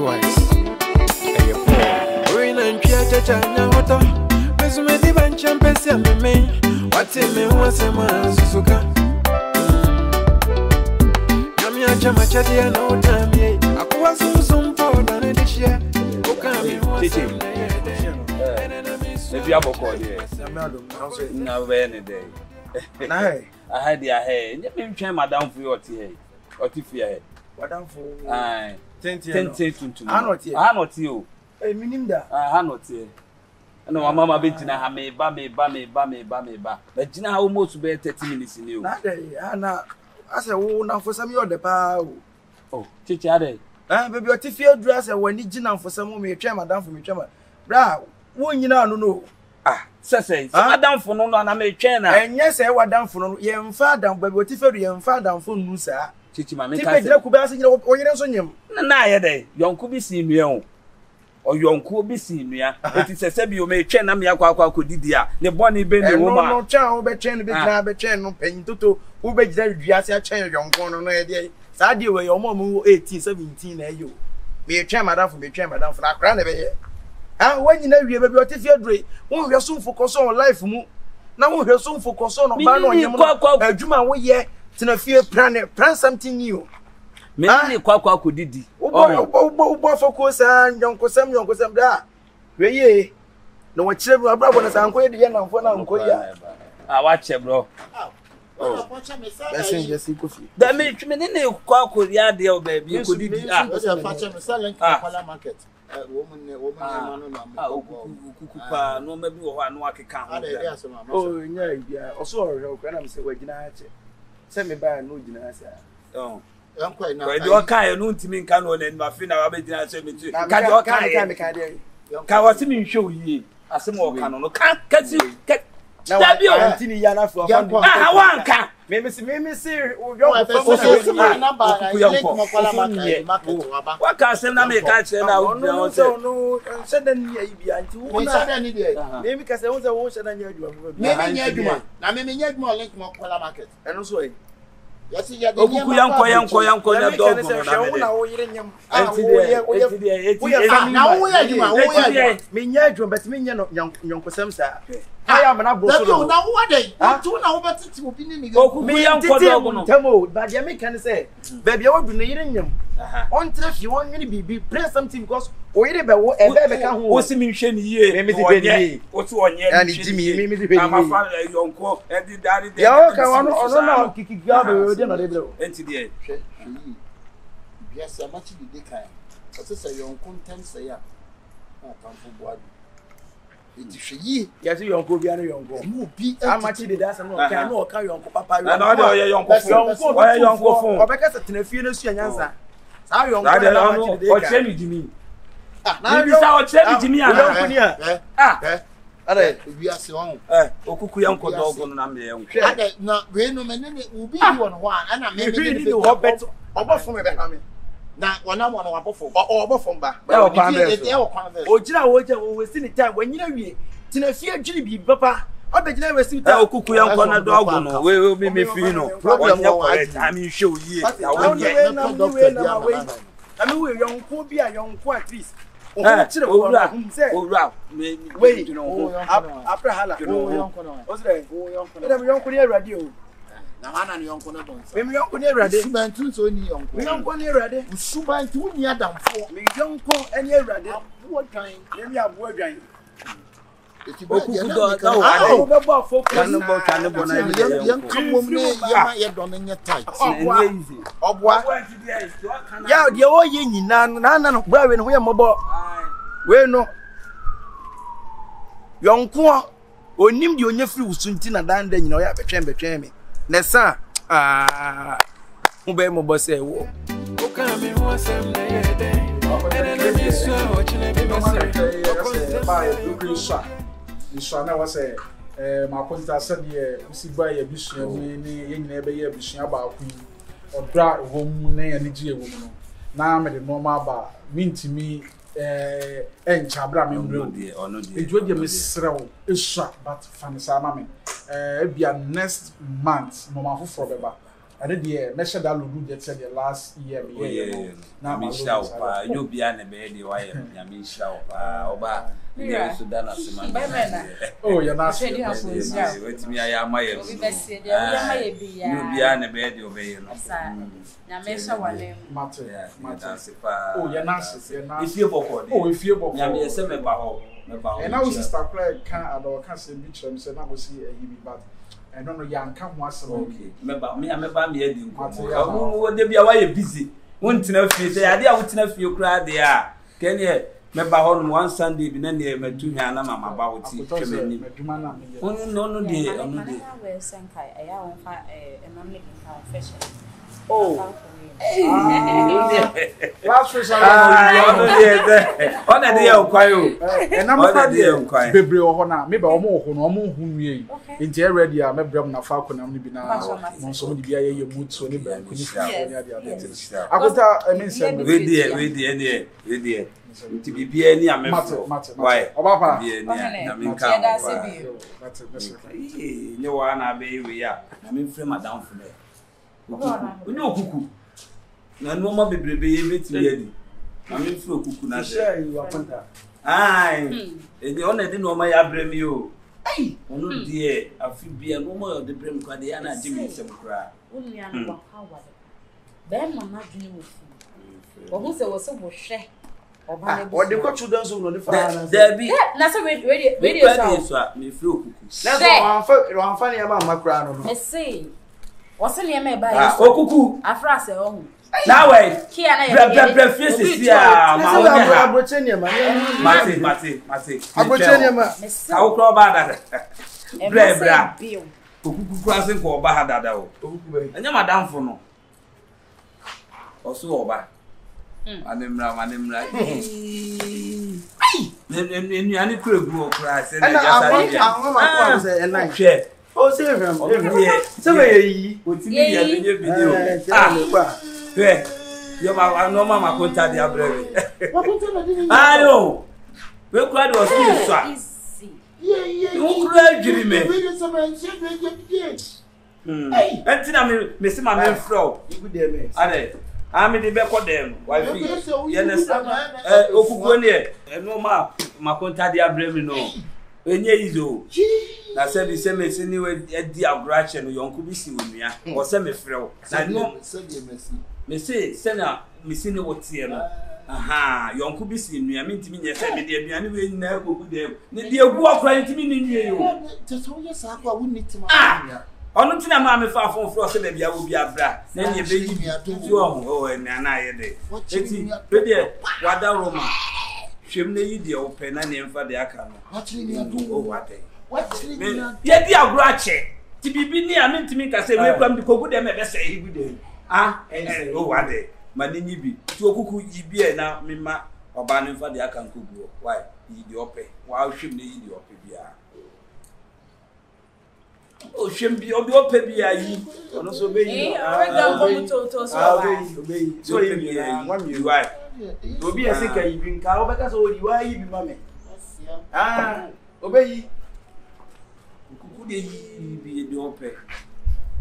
twice. If you have a call here, I had your hair. Maybe try Madame for your tea. Or if you had Madame for 10 to I'm not you. I mean, that I'm not here. I know my mama beating a hammy, bammy. But you know how most bear 30 minutes in you. I said, oh, now for some other power. Oh, teacher, baby, what if you dress and when you know for some woman, try Madame for me, Tremor. Brow. When you know, no. Ah, say, I'm down for no, and I may channel. And yes, I was down for no, you and far down, but what if you and far down for no, sir? Chichima, make a could ask you or you don't see him. Nay, day, young could be seen me or young could be seen me. It is a semi you may channel me a quack could dia. The bonny bend the woman, no child, but chain, but chain, no pain to who begs that Jasia chain, young corner, no idea. Sad you were your mom who 18, 17, and you. Be a chairman down for me, chairman down for a crown over here. And when you know you have a your drink, won't you soon focus on life? Now, won't you soon focus on a Juma? We yet to fear plan something new. Many quack could did. Oh, focus and young Cosam da. Way, no one children, brother, as I'm going to end up for now. I watch it, bro. Oh, that's in Jesse Coffee. That makes me a quack with your deal, baby. You could be a market. Woman, no, maybe one walk account. Oh, yeah, oh, sorry, I'm so waginache. Send me by a new dinner, sir. Oh, I'm quite now. I do a kind of noon to me, canon, and my friend, I'll be dinner. Can show ye as a more canon. Can't you get I Mimi, sir, what can I make? I me young Tamo, but you can say, baby, I would be needing him. On if you want me to be play something because we never was a mission year, maybe what's 1 year, and Jimmy, maybe my father, your uncle, and the daddy, the other kicking garbage, and today. Yes, I'm much in the decay. As I say, your uncle tends to say, yes, you uncle, I'm much did that, and I know carry uncle papa. I know your uncle phone. Because it's in a few years, answer. I don't know what Jimmy Jimmy. Now you saw Jimmy, I don't know. Ah, we are so uncle dog on the no, we no men will be one, and I may be the hobbit over from the now, one hour or back. Oh, time when you know me. Papa. I bet never see dog. We will be me I mean, show ye. I mean, young Kobe, a young quatrice. Wait, you know, after Hala, you know, radio. Namana young Conabons. We don't go near Raddy, Bantu, so young. We don't go near Raddy, Suban, 2 years down for. We don't go any Raddy. What kind? Let me have work. If you go about for cannibal, young woman, you're dominant tight. Oh, what? Yeah, the old yin, none of Bravin, we are mobile. Well, no. Young Kwa, or named your nephew, Suntina, and then you know, you have a chamber. Nessa, Ubemo Bosse, who can be one same day, and then you saw what you never say. My contact said, yeah, we see by a bishop, we never hear bishop about queen or drag woman, and the woman. Now, the normal bar, mean to me, and Chabra, or no, it would be Miss Row, is sharp, but Fanny Samami. Be a next month, Mama, for the back. And then the measure that Ludu did said the last year, now I'm you be an embedded wire, Oba, oh, you're not ready. With me, I am my I don't know, young come once okay. Remember me, I didn't come. Would they be away busy? Won't enough you say, I wouldn't have you cry there. Can you remember on one Sunday, been any Metunia and Mamma about it? No, dear. Oh, last Friday, on a day of Quayo, and I'm a day of Quayo, Bibrio, maybe almost whom ye in the area, my brother, and Falcon, and maybe now, so be a mood so liberal. I got a minister with the to be any matter, why, about the no one, I be we are. I mean, frame down for there. We know cuckoo. No more be ready. I mean, for cuckoo, share you are. Aye, and the only thing my abram you. Aye, oh dear, I feel be a woman of the brim, Quadiana, Jimmy, some cry. Only an hour. Then, Mamma, you was so share. What the coach does on the fire. There be that's a radio flu. That's I'm funny about my crown. I see. What's the name of Cuckoo? Afrasa. Now, wait, here I am. Britannia, I oh, save him. I said the same as anyway at the aggression or young Kubisi with me or semi frail. I know, Messi, Senna, Missini Wotiana. Aha, young Kubisi, me, I mean to me, yes, I mean, anyway, never good them. They are crying to me in you. Just all your sacra wouldn't need to. Ah, on the Tinamami far from Frost, maybe I will be a brat. Then you baby, me are too young. Oh, and I did. What's it? What the Roma? Chimney, the open and name for the account. What's it? Oh, what day? What's the name? Yeah, they are grateful. To be near, I mean to make us say, welcome to Coco, them ever say every day. Ah, and oh, one day, Maninibi, Toku, ye be now, Mima, or Banning for the Akan Kubu. Why, Idiope? Why should they Idiopia? Oh, shouldn't be Obiopia, ye, or not so be. So, you are. You'll be a sicker, you bring Carobacas, or you are, you mammy. Ah, obey. Be a dope. You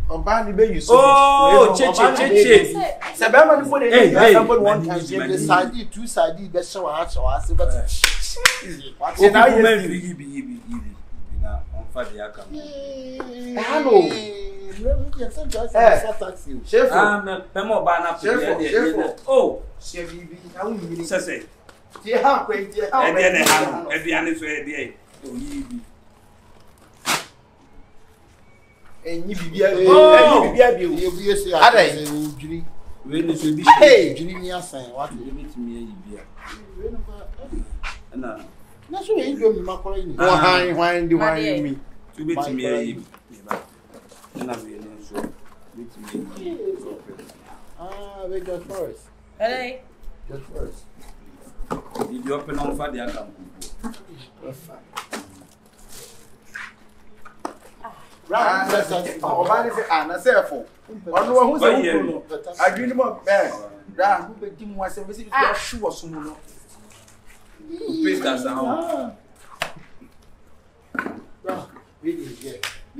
oh, one and you be a right, that's it. I say, for who's I dream about man. Who became was a visit? I sure soon. Please, that's Obi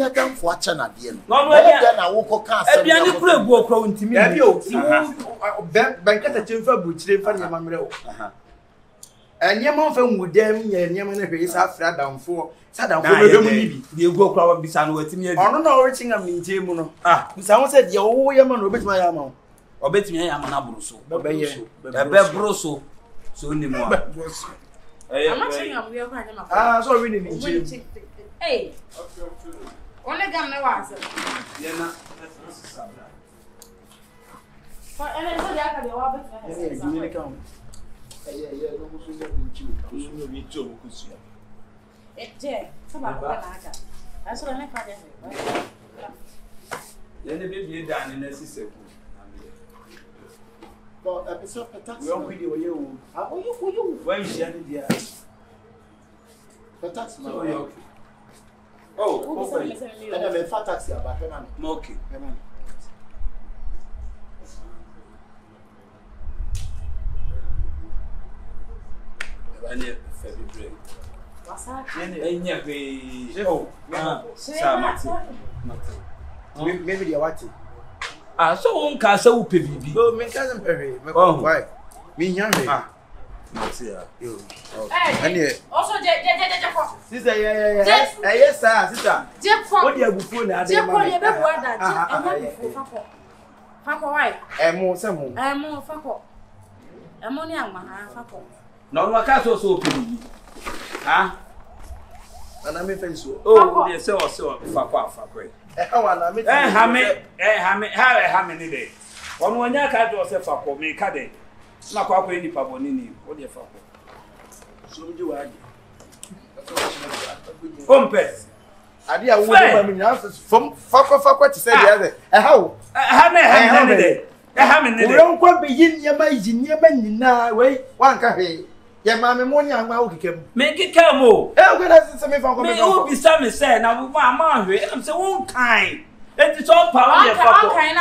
adam for chana de no na wo ko ka asem na wo kura guo kura ntimi bi o ti wo ben kata chemfa buchire fa nyama mre o anyama fa ngudam nyama na hwe isa fra danfo sa danfo do mu nibi de guo kura wa bisa no watimi abi ono na wo chinga minje mu no bisa ho se de wo yema no obetima yama o obetima yama na buruso be buruso so ni mo I'm not saying I'm real kind of so we need hey, only gun no answer. Yeah, na. But and so that can be over. Hey, you need to come. Yeah, no go so that we chill. We no be chill we could see. Eh, je, so ba ko na aja. I so na ka dey. Yeah, ne be down na sise. But episode tax. We on video you. Ah, you. Why you dey there? The tax man. Okay. Oh, okay. And I'm a fat taxi about Henan. Okay. Henan. And you February. What's that? Maybe they are watching. Ah, so on Casa Upi. Oh, my cousin Perry. Why? Me young. You. Also, sister, yes, sir, sister. What do you have before now? I'm na kwa kweli ni pabo nini o de fa ko so mji waje pompes adia wo de mami na from fako ti say dia de how many we don kwa be yin ya ba yin ya ba nyina we wan ka he ya mami mo nya ma okikem me kikem o e we na se me fa ko me o bi sa me say na ma hwe am say won kind. It's all power. And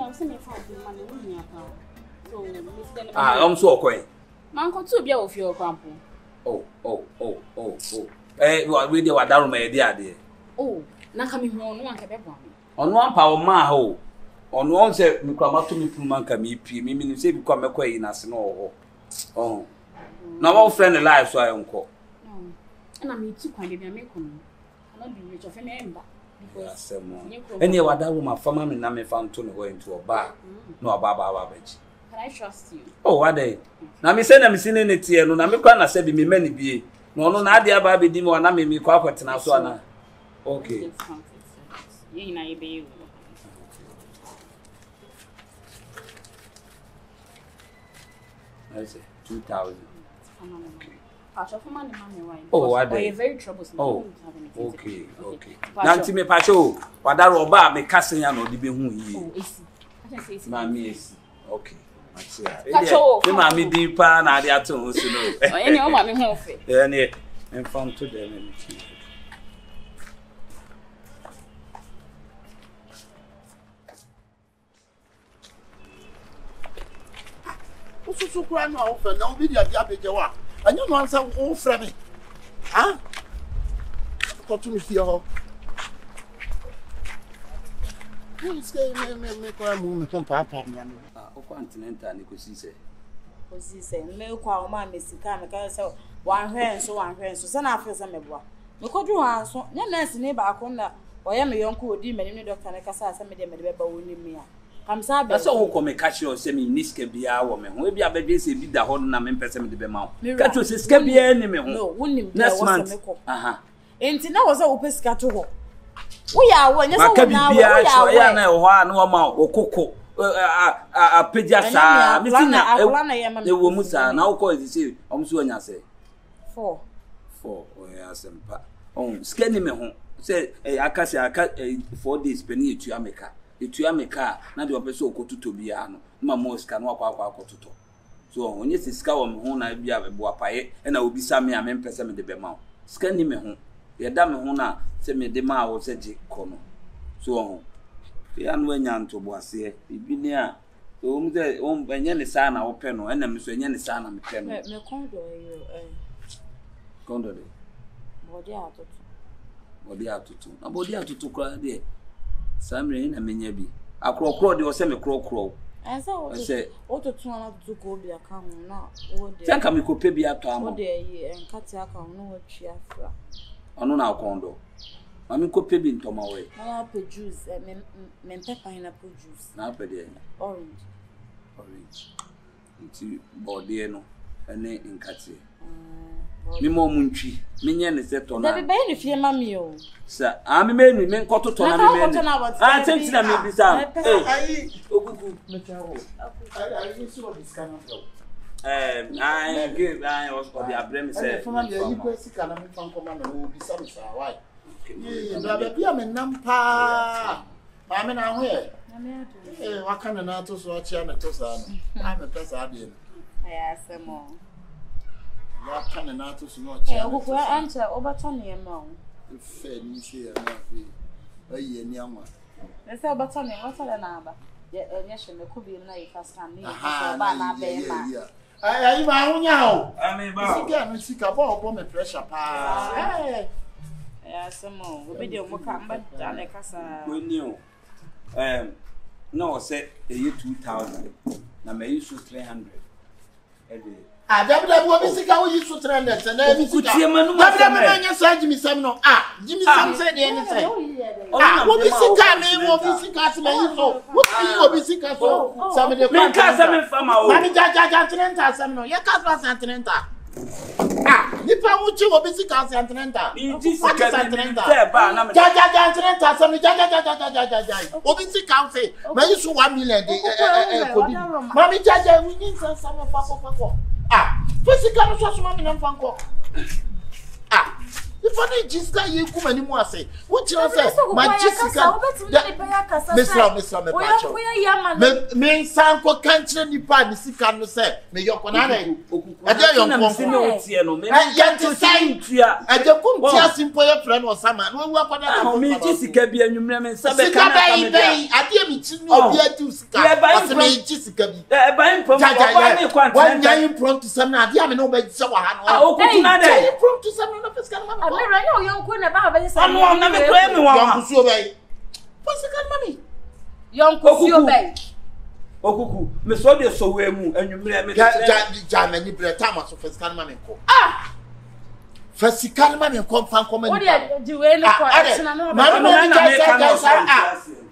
I'm sending for the money. So, I'm so okay. Uncle, too, be of your grandpa. Oh. Eh, what we do, what down my idea. Oh, now coming home, one can on one power, my hole. On one set, we come up to me from Manca, me, meaning say, become a quay in us. No, oh, now all friend alive, so I uncle. No, and I mean, too, I didn't make him. I'll not be rich of a member. Any other woman, family, and I found to go into a bar. No, Baba, can I trust you? Oh, what day? Now, me send them singing it here, no, I'm going to say, be many be. No, Nadia Baby Dimo, and I may be corporate and so okay. You know, you be. That's 2,000. Okay. Oh, are they? Very troublesome. Oh, okay, okay. Nanti me pacho, wada roba me kasenya no di be hu yi. Mami esi. Okay. Pacho. Me mami di pa na di atun o sino. Oh, eni o mami hu ofe. Eni, me fam to dem. Ususu kwa na ofe na obi dia dia bejewa. And you know, answer all from me. Huh? Talk to me, see how. Please, give me a moment. Come, Papa. Ah, what continent are you going to see? Me kwa uma mesika me ka say one hand so say na afisa me bua. Me ko do han so, na nurse ni ba ko na oya me yonko odi me ni doctor na ka say say me dey ba woni me a. Kam sa be. Na so won ko me ka sure say me ni sika bia wo me ho. E bia be dey say bi da ho na me pese me dey be ma ho. Ka to say sika bia ni me ho. No, woni me wo me ko. Aha. Enti na wo say wo pesika to ho. Wo ya wo nya so na wo ya na e ho a na wo ma wo kokoko. A pediasa misina e wo musa na ukọ ezisi omsu onya se 4 onya se mpa on skeni me ho se akase aka 4 days peni etu ameka na de opeso okotuto bia no ma moska na akwa akotuto so onye se ska wo me ho na bia bebo apaye na obisa me a me pese me de be ma skeni me ho ye da me ho na se me de ma wo se je kono so on Fianwe nyanto boase ibini a o mu de o enye ne saa na ope no ena me so enye ne saa na me pe no me kondo de body atutu na body atutu kra de samre na menya bi akrokro de o se me krokro asa o se o tutu na atutu ko bi aka ho na o de tanka me ko pe bi ato am o de yi enka ti aka ho no atwi afra ono na kondo I'm copying to my way. I produce pineapple juice. Now, orange. It's Bordeaux and in Cathy. Mimo Munchi, Minion is set on the bed if you're mammy. Sir, I'm a man, men cotton. I think that may be done. I used to this kind of job. I give I was for the abdomen. I Bia me nampa. Pa me na ho e. Waka na na to so chia me to sa no. Pa me pesa bi no. Aya semo. Waka na na to so no chia. E wo ko ante obato ne ma o. Fe ni se ya na fe. Aye ni anwa. Na se obato ne wo sala na aba. Ye enye she me ko bi na e fasa me. Aha ba na be ma. Aye ba ho nya o. Ame ba. Sika no sika ba obo me pressure pa. Eh. Samo we be dey mo ka mba da na kasa we new no say e 2000 na me use 300 e dey ah dabda wo bi sika wo use 300 na bi sika dabda me anya so Jimmy Sam no ah Jimmy Sam say dey anything ah wo bi sika me wo bi sika me use wo bi wo bi sika so Sam dey me ka Sam me fama o mani ja 30 Sam no ye ka pass 30 Ah, ni pa wuchi wo bisi ka santrenta. Ni ji sika santrenta. Ja santrenta. Wo bisi ka fe. Ma yi su 1 million de ko bi. Ma mi ja wi ni san san pa ko. Ah, fisika no so so ma mi na fan ko. Ah. Ifo ni jiska ye ku mani mu ase. Wo ti na se ma jiska. Mesra me pa cho. Me san ko kantre ni pa ni sika no se me yoko na na. Aje yon konfo me otie no me. Aje ti sai ntua. Aje ku ntia simple ye fra no sama. No wu apada na. Me jisika bi anwumre me sabe kana ka me. Aje mi chi no bi atu sika. Ase me jisika bi. E ba impom ko ni kwanta. Wan yan prompt sam na aje me no ba jisa wa ha no. Ah okutu na de. Prompt sam no fiska na. I don't know, young Queen, about this. I know, I'm not claiming one. What's the good money? Young Coco Bay. Oh, Miss Odia, so we move and you blame me. Jam and you blame Thomas of Fiscal Money. Ah, Fiscal Money and Confan Comedy. Do any question?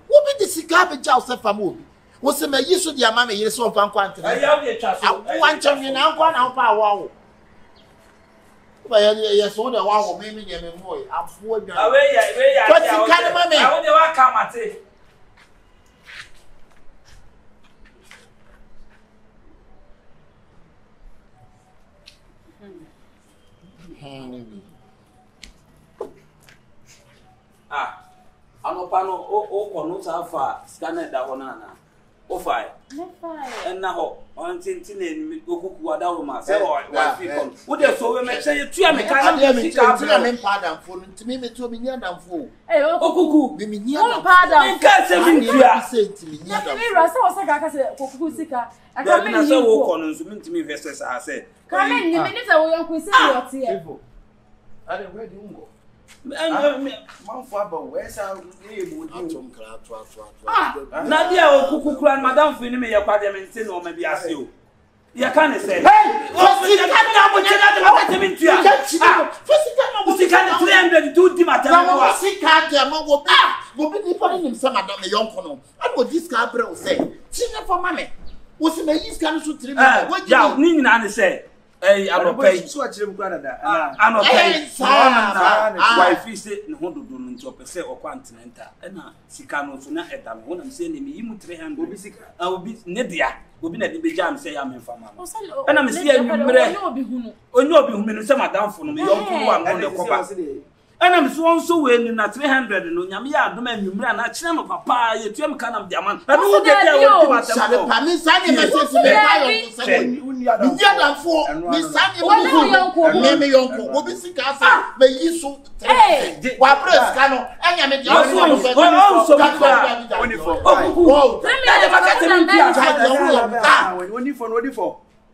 Who be the cigar with Joseph Amu? Was the Mays with your mammy? Yes, one quantity. I have a chance. I want to be now one hour. Yes, all the wow, maybe they may more. I'm full. Away, Ah, anopano o konuta fa scanner da honana. O fai. And now on tintin me go kuku adawo ma say o wife come. Wo dey so we make say tu am ka na me sika tu am padamfo. Ntimi me to me nya damfo. Eh o kuku me nya damfo. O padamfo. Nka se me ntua. Me ra say o say ka say kuku sika. Aka me say wo kono nso me ntimi investors a say. Ka me ni me ni say wo yanku say wo te e. Are where do you go? I'm not Hey, I'm not paying. So I am not paying. Why fish? No one do not pay. Or continental. Ena sikano suna etam. One am saying me imu 300. Obi sika. Obi nedia. Obi nedi beja am say am informa. Ena me say me mure. Onyo obi hunu. Say madam phone me. Yon phone am on the cover. Ena me so so we na 300 no nyame ya adom me mure na chine me papa ye tuem kanam diamond. Ena wo dedia wo di matam. Sabe pa me say me say to me buy on say.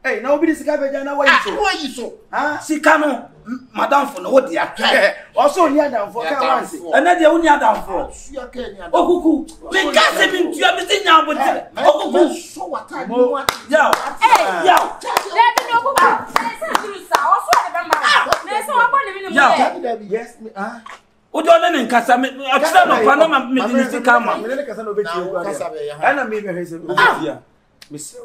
Hey, now be this guy, but now why you so? Huh? She cannot, madam, for no dear. Also, near down for another only down for. Oh, cuckoo, we can't even do everything now, but oh, so what I know. Yo, Udonene kasame akisa no pano ma medinisi kama menene kasano beti ugu ara na me heze udia miso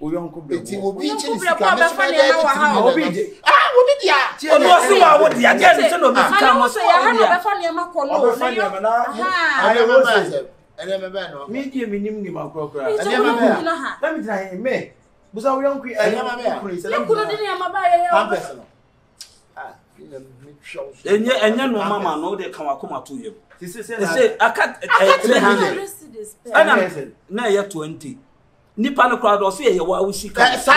oyonko bro eti obi chiri sika me obi dia onosi wa wodi ya je no beti kama so ya ha no be fane ma kolo na me die minim ni makrokra na me dia me busa oyonko ya Enya no mama no de kan akoma to yem. Say aka 300. Ana na ye 20. Nipa no crowd o say ye wa usika. Sa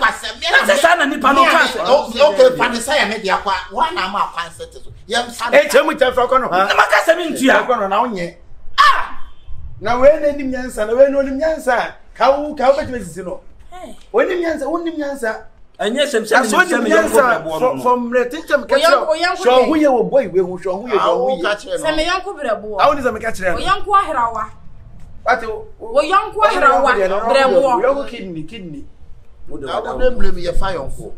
kwase me na sa na nipa no kwase. Okay, pa say me dia kwa. Wa na ma kwase to. Yem sa. E chemu chefra ko no. Na maka se me ntua ko no na onye. Ah! Na we na nim nyansa, na we no nim nyansa. Ka wo betime sisi no. Eh. Onim nyansa. Anya sem from retention catch so who you boy we who so who you boy sem yanko brebo awu ni sem catch re yanko ahrawa ato wo yanko ahrawa brebo yanko kidney wo de blame your fire yanko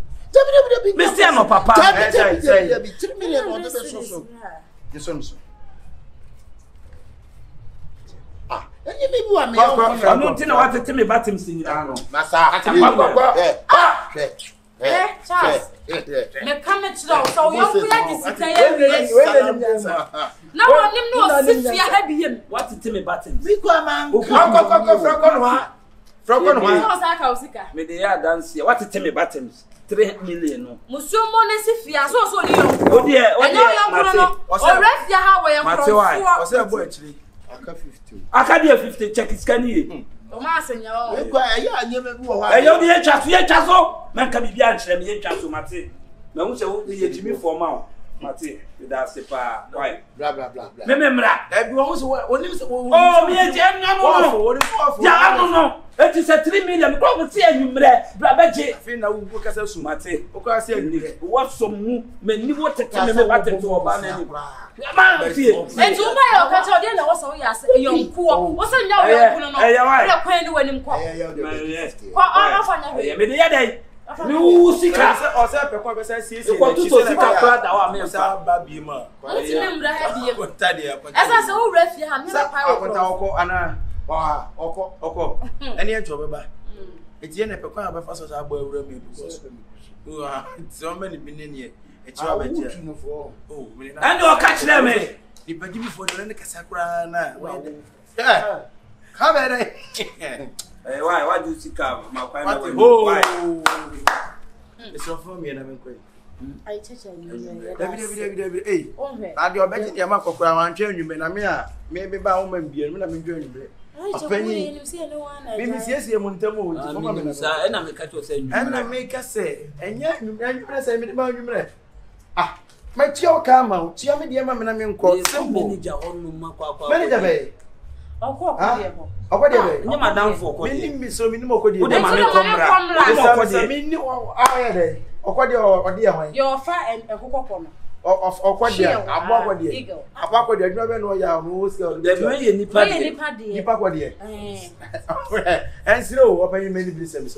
Mr. no papa say 3 million on the so this Anya me bua me o no ntina wa tete me batem sin na no masa Charles me come to do so you play this today no nim no sit ya have him what tete me batem we go man go froko no wa me dey dance here what tete me batem 3 million no muso mo ne si fia so so ni o de o ref ya ha we froko o say bo actually Aka 50. Aka dia 50 check is can ye. O ma asenya o. E kwa eya anye me bi wo ha. Eya o ye chaso Man ka bibia nkyere me ye chaso mate. Me hu se wo ye jimi for ma o. Mate, we da se pa. Why? Bla bla bla bla. Me mra. E bi wo se oni se wo. Oh, me ye anya no. Ya anu no. It is a 3 million. Kwa wo se anwumre. Bla ba je. Afi na wo kasa su mate. O kwa se anwumre. Wo so mu me ni wo tete me ba tete wo ba na ni. Man fie. E ju ma yo ka cho de na wo so ya se e yo nkuo. Wo se nya wo yo nkuo no. Bla kwa ni wanim kwa. Kwa ara fa na he. Me de ya dai. You see, I said, I Hey, why do you see my family? Oh, why? It's your family and I'm going. I touch every day. That you're betting your mark of crown change, you may maybe by woman be a minimum journey. I penny, you see no one. Maybe yes, you want and I make a say, and I make a say, and yet you press a minimum you breath. Ah, my child come out, Chiammy, dear mamma, and call simple manager on Mako. Manager, eh? Oh, whatever, no, madame, for winning me so minimal. Could you come your fire and a hook of what year? About eagle. About what and slow, open you many business.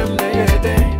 Mamma, no,